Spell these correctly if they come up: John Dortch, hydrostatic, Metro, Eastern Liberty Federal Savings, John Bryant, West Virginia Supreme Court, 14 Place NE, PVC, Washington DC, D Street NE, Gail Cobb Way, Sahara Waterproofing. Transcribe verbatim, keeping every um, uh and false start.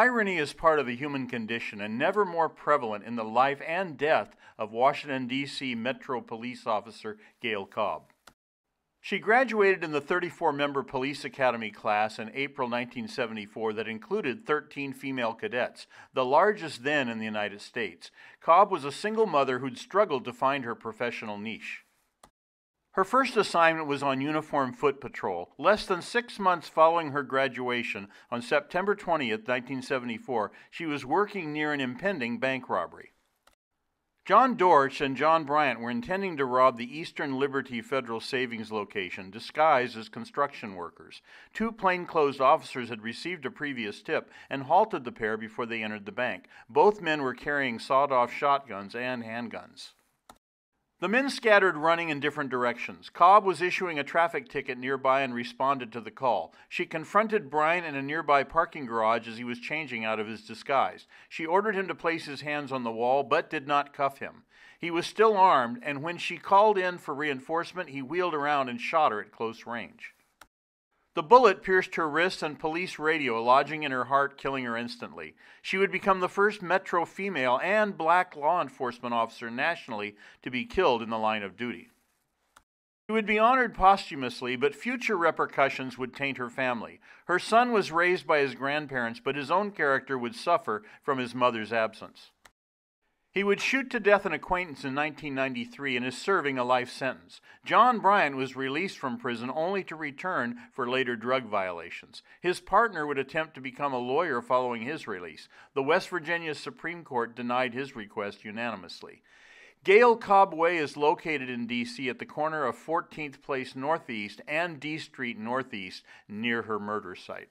Irony is part of the human condition and never more prevalent in the life and death of Washington, D C Metro police officer Gail Cobb. She graduated in the thirty-four member Police Academy class in April nineteen seventy-four that included thirteen female cadets, the largest then in the United States. Cobb was a single mother who'd struggled to find her professional niche. Her first assignment was on uniformed foot patrol. Less than six months following her graduation, on September twentieth, nineteen seventy-four, she was working near an impending bank robbery. John Dortch and John Bryant were intending to rob the Eastern Liberty Federal Savings location, disguised as construction workers. Two plainclothes officers had received a previous tip and halted the pair before they entered the bank. Both men were carrying sawed-off shotguns and handguns. The men scattered, running in different directions. Cobb was issuing a traffic ticket nearby and responded to the call. She confronted Bryant in a nearby parking garage as he was changing out of his disguise. She ordered him to place his hands on the wall, but did not cuff him. He was still armed, and when she called in for reinforcement, he wheeled around and shot her at close range. The bullet pierced her wrist and police radio, lodging in her heart, killing her instantly. She would become the first Metro female and black law enforcement officer nationally to be killed in the line of duty. She would be honored posthumously, but future repercussions would taint her family. Her son was raised by his grandparents, but his own character would suffer from his mother's absence. He would shoot to death an acquaintance in nineteen ninety-three and is serving a life sentence. John Bryant was released from prison only to return for later drug violations. His partner would attempt to become a lawyer following his release. The West Virginia Supreme Court denied his request unanimously. Gail Cobb Way is located in D C at the corner of fourteenth Place Northeast and D Street Northeast near her murder site.